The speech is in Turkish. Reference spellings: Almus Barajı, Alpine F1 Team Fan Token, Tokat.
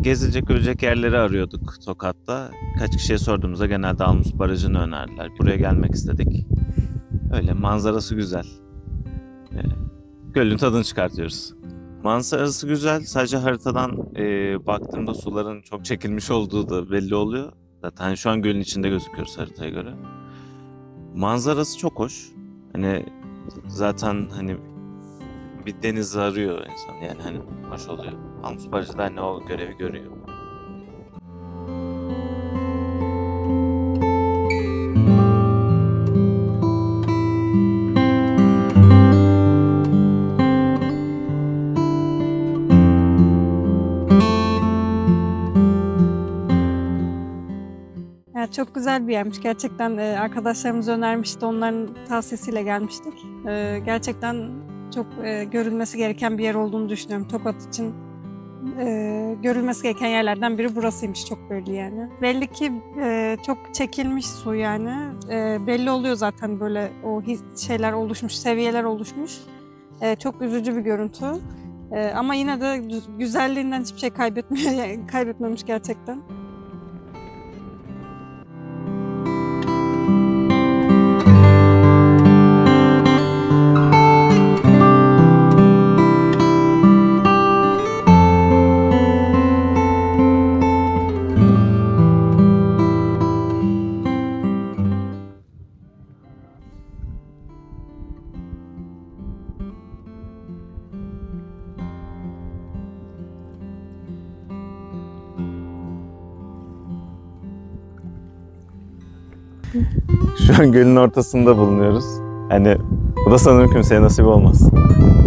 Gezilecek görecek yerleri arıyorduk Tokat'ta. Kaç kişiye sorduğumuzda genelde Almus Barajı'nı önerdiler. Buraya gelmek istedik. Öyle, manzarası güzel. Gölün tadını çıkartıyoruz. Manzarası güzel. Sadece haritadan baktığımda suların çok çekilmiş olduğu da belli oluyor. Zaten şu an gölün içinde gözüküyoruz haritaya göre. Manzarası çok hoş. Hani zaten hani bir deniz arıyor insan, yani hani hoş oluyor. Almus Barajı'da hani o görevi görüyor. Çok güzel bir yermiş. Gerçekten arkadaşlarımız önermişti. Onların tavsiyesiyle gelmiştik. Gerçekten çok görülmesi gereken bir yer olduğunu düşünüyorum. Tokat için görülmesi gereken yerlerden biri burasıymış. Çok böyle yani. Belli ki çok çekilmiş su yani. Belli oluyor zaten böyle o şeyler oluşmuş, seviyeler oluşmuş. Çok üzücü bir görüntü. Ama yine de güzelliğinden hiçbir şey kaybetmemiş gerçekten. Şu an gölün ortasında bulunuyoruz. Hani bu da sanırım kimseye nasip olmaz.